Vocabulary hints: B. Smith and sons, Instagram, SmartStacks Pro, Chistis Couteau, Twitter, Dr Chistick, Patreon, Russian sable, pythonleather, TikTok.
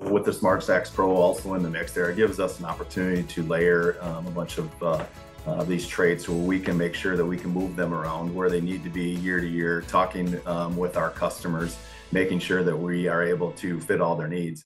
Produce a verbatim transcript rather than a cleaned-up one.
With the SmartStacks Pro also in the mix there, it gives us an opportunity to layer um, a bunch of uh, uh, these traits where we can make sure that we can move them around where they need to be year to year, talking um, with our customers, making sure that we are able to fit all their needs.